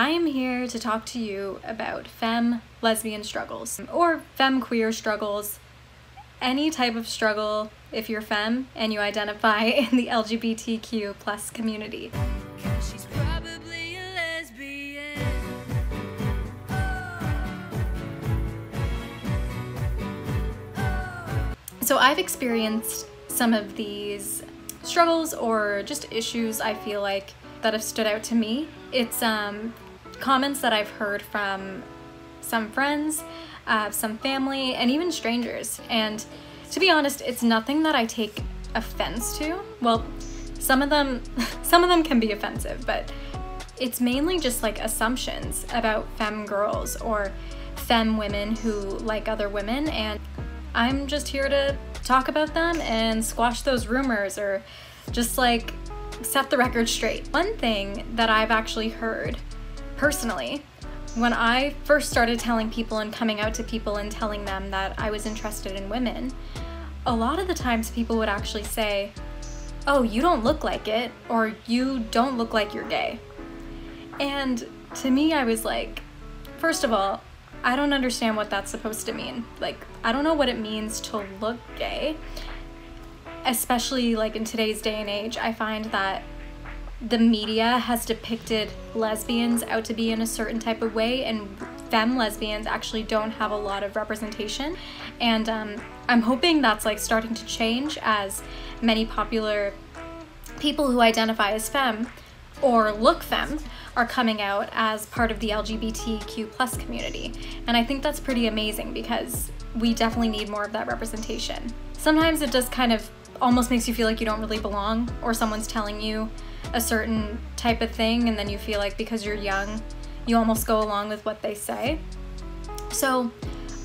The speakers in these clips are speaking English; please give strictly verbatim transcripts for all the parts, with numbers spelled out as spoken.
I am here to talk to you about femme lesbian struggles or femme queer struggles, any type of struggle if you're femme and you identify in the L G B T Q plus community. She's probably a lesbian. Oh. Oh. So I've experienced some of these struggles or just issues I feel like that have stood out to me. It's um, comments that I've heard from some friends, uh, some family, and even strangers. And to be honest, it's nothing that I take offense to. Well, some of them, some of them can be offensive, but it's mainly just like assumptions about femme girls or femme women who like other women. And I'm just here to talk about them and squash those rumors or just like set the record straight. One thing that I've actually heard personally, when I first started telling people and coming out to people and telling them that I was interested in women, a lot of the times people would actually say, "Oh, you don't look like it," or "You don't look like you're gay." And to me, I was like, first of all, I don't understand what that's supposed to mean. Like, I don't know what it means to look gay, especially like in today's day and age. I find that the media has depicted lesbians out to be in a certain type of way, and femme lesbians actually don't have a lot of representation. And um, I'm hoping that's like starting to change as many popular people who identify as femme or look femme are coming out as part of the L G B T Q plus community. And I think that's pretty amazing because we definitely need more of that representation. Sometimes it just kind of almost makes you feel like you don't really belong, or someone's telling you a certain type of thing and then you feel like because you're young, you almost go along with what they say. So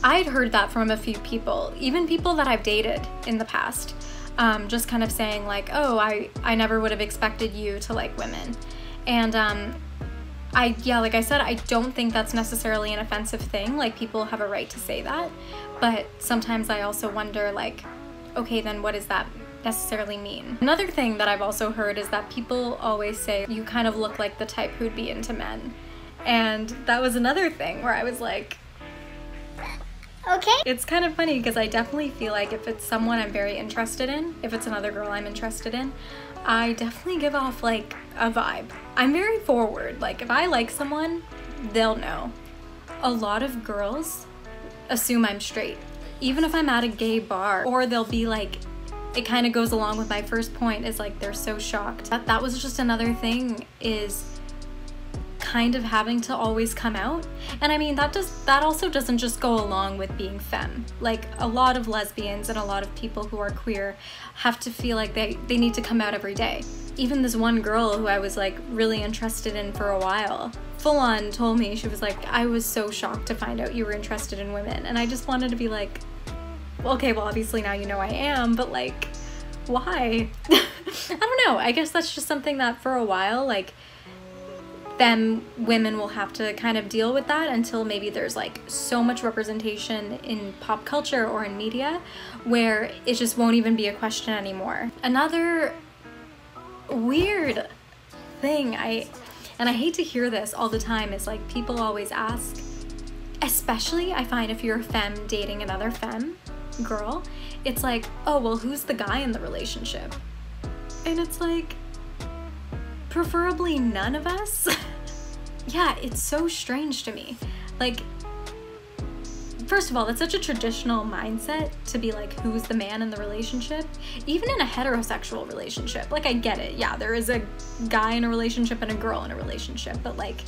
I'd heard that from a few people, even people that I've dated in the past, um, just kind of saying like, "Oh, I, I never would have expected you to like women." And um, I, yeah, like I said, I don't think that's necessarily an offensive thing. Like, people have a right to say that, but sometimes I also wonder like, okay, then what does that necessarily mean? Another thing that I've also heard is that people always say, "You kind of look like the type who'd be into men." And that was another thing where I was like, okay. It's kind of funny because I definitely feel like if it's someone I'm very interested in, if it's another girl I'm interested in, I definitely give off like a vibe. I'm very forward. Like, if I like someone, they'll know. A lot of girls assume I'm straight, even if I'm at a gay bar, or they'll be like, it kind of goes along with my first point, is like, they're so shocked. That, that was just another thing, is kind of having to always come out. And I mean, that does that also doesn't just go along with being femme. Like, a lot of lesbians and a lot of people who are queer have to feel like they, they need to come out every day. Even this one girl who I was like really interested in for a while, full on told me, she was like, "I was so shocked to find out you were interested in women." And I just wanted to be like, well, okay, well obviously now you know I am, but like, why? I don't know. I guess that's just something that for a while, like, femme women will have to kind of deal with that until maybe there's like so much representation in pop culture or in media where it just won't even be a question anymore. Another weird thing I, and I hate to hear this all the time, is like, people always ask, especially I find if you're a femme dating another femme girl, it's like, "Oh, well, who's the guy in the relationship?" And it's like, preferably none of us. Yeah, it's so strange to me. Like, first of all, that's such a traditional mindset to be like, who's the man in the relationship? Even in a heterosexual relationship, like, I get it. Yeah, there is a guy in a relationship and a girl in a relationship, but like,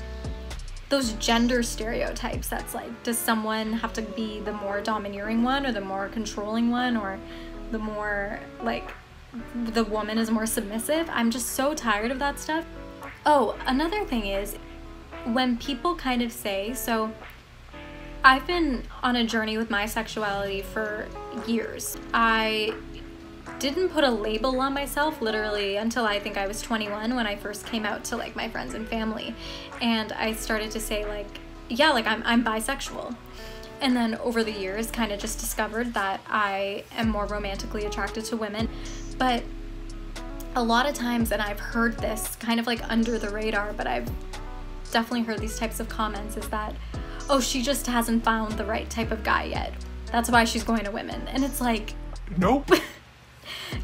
those gender stereotypes, that's like, does someone have to be the more domineering one or the more controlling one, or the more like, the woman is more submissive? I'm just so tired of that stuff. Oh, another thing is when people kind of say, so I've been on a journey with my sexuality for years. I didn't put a label on myself literally until I think I was twenty-one, when I first came out to like my friends and family. And I started to say like, yeah, like I'm, I'm bisexual. And then over the years, kind of just discovered that I am more romantically attracted to women. But a lot of times, and I've heard this kind of like under the radar, but I've definitely heard these types of comments, is that, oh, she just hasn't found the right type of guy yet. That's why she's going to women. And it's like, nope.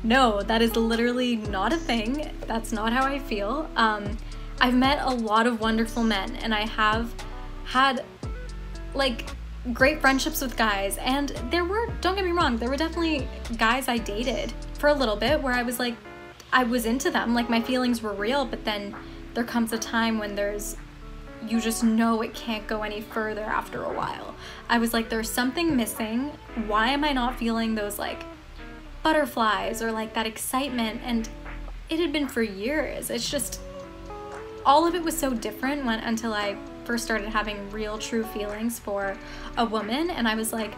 No, that is literally not a thing. That's not how I feel. Um, I've met a lot of wonderful men, and I have had like great friendships with guys, and there were, don't get me wrong, there were definitely guys I dated for a little bit where I was like, I was into them, like my feelings were real, but then there comes a time when there's, you just know it can't go any further after a while. I was like, there's something missing. Why am I not feeling those like butterflies or like that excitement? And it had been for years. It's just, all of it was so different when until I first started having real true feelings for a woman. And I was like,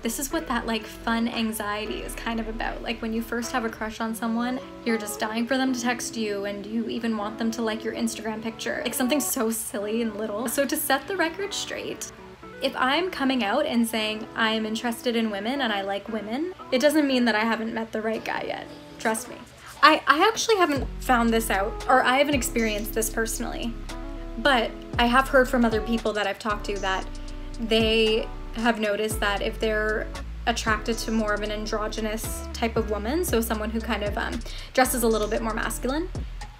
this is what that like fun anxiety is kind of about. Like when you first have a crush on someone, you're just dying for them to text you, and you even want them to like your Instagram picture. Like something so silly and little. So to set the record straight, if I'm coming out and saying I am interested in women and I like women, it doesn't mean that I haven't met the right guy yet. Trust me. I, I actually haven't found this out, or I haven't experienced this personally, but I have heard from other people that I've talked to that they have noticed that if they're attracted to more of an androgynous type of woman, so someone who kind of um, dresses a little bit more masculine,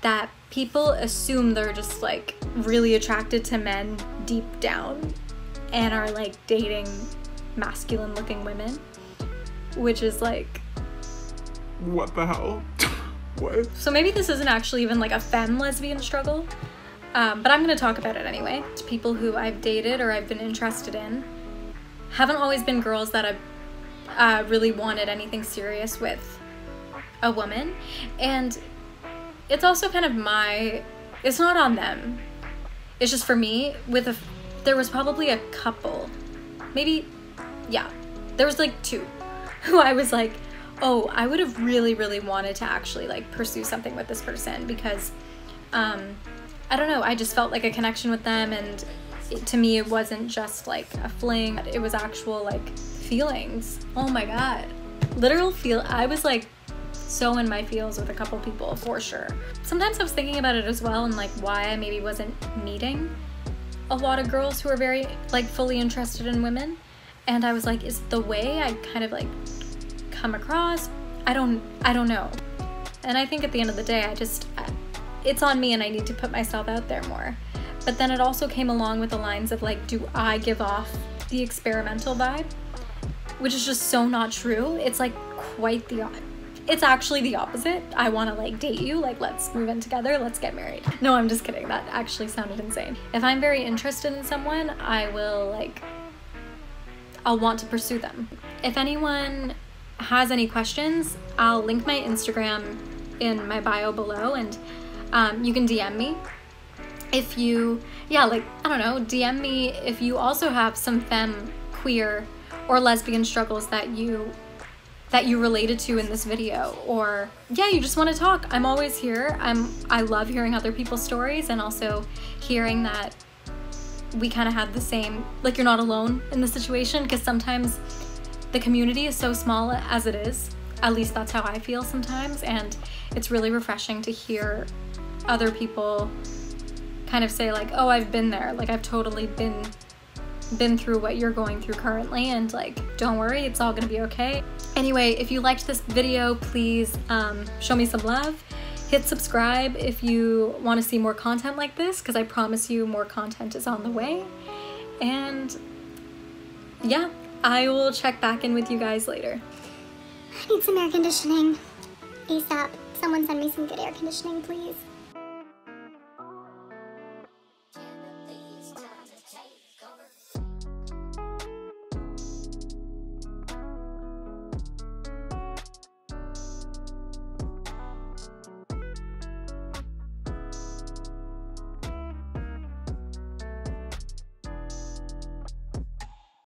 that people assume they're just like really attracted to men deep down and are like dating masculine looking women, which is like, what the hell? What? So maybe this isn't actually even like a femme lesbian struggle, um, but I'm gonna talk about it anyway. People who I've dated or I've been interested in haven't always been girls that I've uh, really wanted anything serious with a woman, and it's also kind of my, it's not on them, it's just for me with a, there was probably a couple, maybe, yeah, there was like two who I was like, oh, I would have really, really wanted to actually like pursue something with this person because, um, I don't know, I just felt like a connection with them, and it, to me, it wasn't just like a fling, it was actual like feelings. Oh my God, literal feel, I was like so in my feels with a couple people for sure. Sometimes I was thinking about it as well, and like why I maybe wasn't meeting a lot of girls who were very like fully interested in women. And I was like, is the way I kind of like come across, I don't I don't know. And I think at the end of the day, I just, it's on me and I need to put myself out there more. But then it also came along with the lines of like, do I give off the experimental vibe? Which is just so not true. It's like quite the, it's actually the opposite. I want to like date you, like let's move in together, let's get married. No, I'm just kidding, that actually sounded insane. If I'm very interested in someone, I will like, I'll want to pursue them. If anyone has any questions, I'll link my Instagram in my bio below, and um, you can D M me if you, yeah, like, I don't know, D M me if you also have some femme, queer, or lesbian struggles that you, that you related to in this video, or yeah, you just want to talk. I'm always here. I'm, I love hearing other people's stories, and also hearing that we kind of have the same, like you're not alone in the situation, because sometimes the community is so small as it is, at least that's how I feel sometimes, and it's really refreshing to hear other people kind of say like, oh, I've been there, like I've totally been been through what you're going through currently, and like, don't worry, it's all gonna be okay. Anyway, if you liked this video, please um, show me some love. Hit subscribe if you want to see more content like this, because I promise you more content is on the way. And yeah, I will check back in with you guys later. I need some air conditioning ASAP. Someone send me some good air conditioning, please.